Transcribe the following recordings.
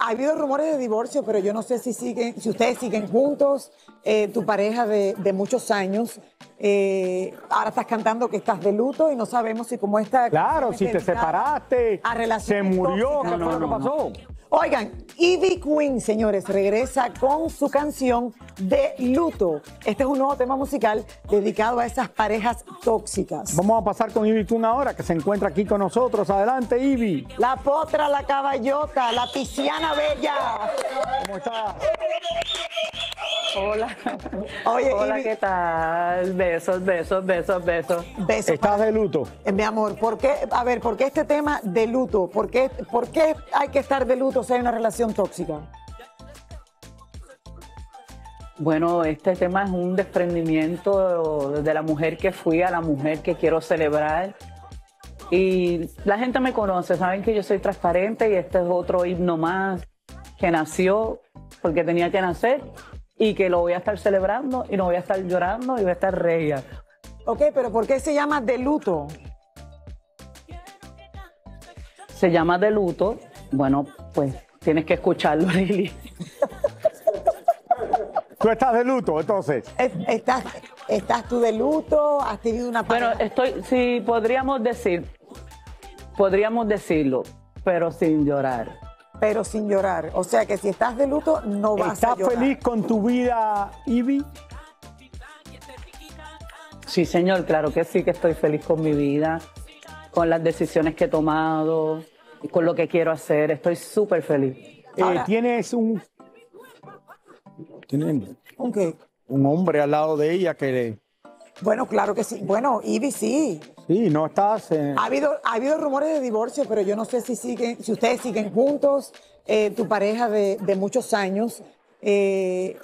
Ha habido rumores de divorcio, pero yo no sé si ustedes siguen juntos, tu pareja de muchos años. Ahora estás cantando que estás de luto y no sabemos si como esta... Claro, si te separaste, se murió, ¿qué fue lo que pasó? Oigan, Ivy Queen, señores, regresa con su canción De Luto. Este es un nuevo tema musical dedicado a esas parejas tóxicas. Vamos a pasar con Ivy Queen ahora, que se encuentra aquí con nosotros. Adelante, Ivy. La potra, la caballota, la pisciana bella. ¿Cómo estás? Hola. Oye, hola, Ivy. ¿Qué tal? Besos, besos, besos, besos. Besos. ¿Estás de luto? Mi amor, ¿por qué? A ver, ¿por qué este tema de luto? ¿Por qué hay que estar de luto si hay una relación tóxica? Bueno, este tema es un desprendimiento de la mujer que fui a la mujer que quiero celebrar. Y la gente me conoce, saben que yo soy transparente y este es otro himno más que nació porque tenía que nacer. Y que lo voy a estar celebrando y no voy a estar llorando y voy a estar reía. Ok, pero ¿por qué se llama De Luto? Se llama De Luto. Bueno, pues tienes que escucharlo, Lili. ¿Tú estás de luto, entonces? ¿Estás tú de luto? ¿Has tenido una pareja? Bueno, estoy, sí, podríamos decirlo, pero sin llorar. Pero sin llorar. O sea que si estás de luto, no vas a llorar. ¿Estás feliz con tu vida, Ivy? Sí, señor, claro que sí, que estoy feliz con mi vida, con las decisiones que he tomado, y con lo que quiero hacer. Estoy súper feliz. Ahora, ¿Tienes un hombre al lado de ella que le... Bueno, claro que sí. Bueno, Ivy, sí. Sí, no estás... Ha habido rumores de divorcio, pero yo no sé si ustedes siguen juntos, tu pareja de muchos años.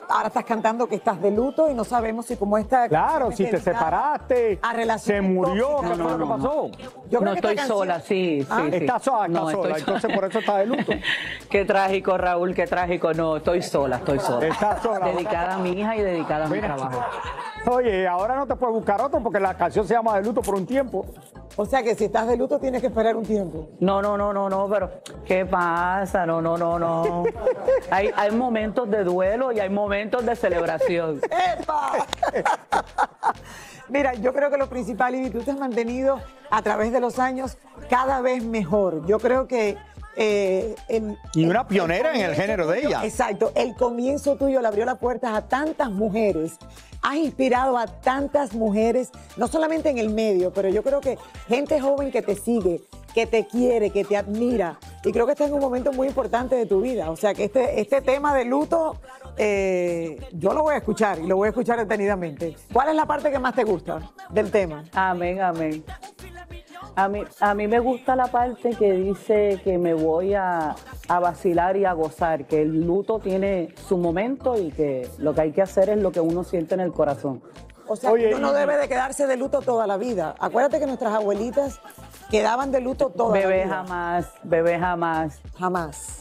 Ahora estás cantando que estás de luto y no sabemos si como esta... Claro, si te separaste, se murió, ¿qué fue lo que pasó? Yo no estoy sola, sí, sí. Estás sola, entonces por eso estás de luto. Qué trágico, Raúl, qué trágico. No, estoy sola. Estás sola. Dedicada a mi hija y dedicada a mi trabajo. Oye, ahora no te puedes buscar otro porque la canción se llama De Luto por un tiempo. O sea que si estás de luto tienes que esperar un tiempo. No, pero ¿qué pasa? No. Hay momentos de duelo y hay momentos de celebración. ¡Epa! Mira, yo creo que lo principal, Ivy, tú te has mantenido a través de los años cada vez mejor. Yo creo que... y una pionera en el género de ella. Exacto, el comienzo tuyo le abrió las puertas a tantas mujeres, has inspirado a tantas mujeres, no solamente en el medio, pero yo creo que gente joven que te sigue, que te quiere, que te admira, y creo que este es un momento muy importante de tu vida, o sea que este tema de luto, yo lo voy a escuchar, y lo voy a escuchar detenidamente. ¿Cuál es la parte que más te gusta del tema? Amén, amén. A mí me gusta la parte que dice que me voy a vacilar y a gozar, que el luto tiene su momento y que lo que hay que hacer es lo que uno siente en el corazón. O sea, oye, uno no debe de quedarse de luto toda la vida. Acuérdate que nuestras abuelitas quedaban de luto toda la vida. Bebé, jamás.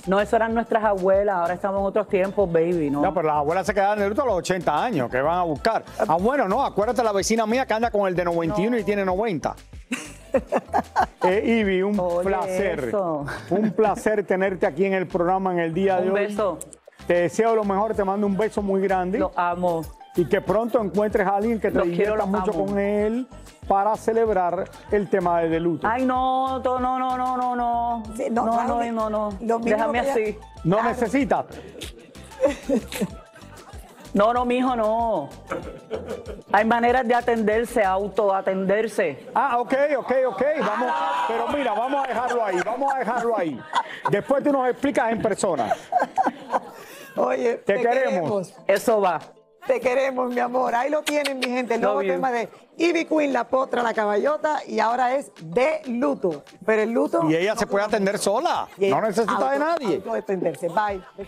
No, eso eran nuestras abuelas, ahora estamos en otros tiempos, baby, ¿no? No, pero las abuelas se quedaban de luto a los 80 años, ¿qué van a buscar? Ah, bueno, no, acuérdate la vecina mía que anda con el de 91 y tiene 90. Ivy, un placer tenerte aquí en el programa en el día de hoy. Un beso. Te deseo lo mejor, te mando un beso muy grande. Lo amo. Y que pronto encuentres a alguien que te divierta mucho con él para celebrar el tema de luto. Ay, no. No. Déjame así. ¿No necesitas? No, mijo, no. Hay maneras de atenderse, autoatenderse. Ah, ok. Vamos, pero mira, vamos a dejarlo ahí. Después tú nos explicas en persona. Oye, te queremos. Eso va. Te queremos, mi amor. Ahí lo tienen, mi gente. El nuevo tema de Ivy Queen, la potra, la caballota, y ahora es De Luto. Pero el luto... Y ella se puede atender sola. No necesita de nadie. Puede atenderse. Bye.